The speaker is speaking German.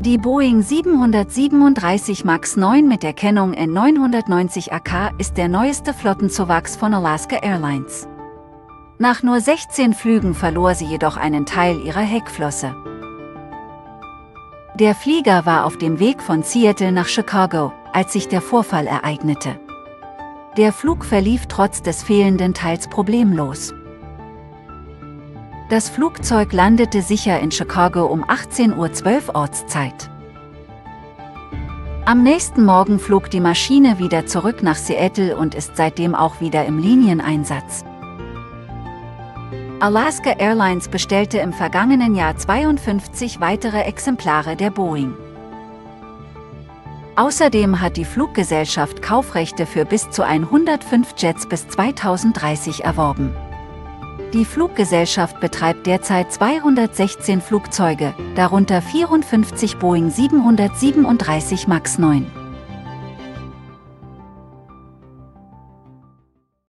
Die Boeing 737 MAX 9 mit der Kennung N990AK ist der neueste Flottenzuwachs von Alaska Airlines. Nach nur 16 Flügen verlor sie jedoch einen Teil ihrer Heckflosse. Der Flieger war auf dem Weg von Seattle nach Chicago, als sich der Vorfall ereignete. Der Flug verlief trotz des fehlenden Teils problemlos. Das Flugzeug landete sicher in Chicago um 18:12 Uhr Ortszeit. Am nächsten Morgen flog die Maschine wieder zurück nach Seattle und ist seitdem auch wieder im Linieneinsatz. Alaska Airlines bestellte im vergangenen Jahr 52 weitere Exemplare der Boeing. Außerdem hat die Fluggesellschaft Kaufrechte für bis zu 105 Jets bis 2030 erworben. Die Fluggesellschaft betreibt derzeit 216 Flugzeuge, darunter 54 Boeing 737 MAX 9.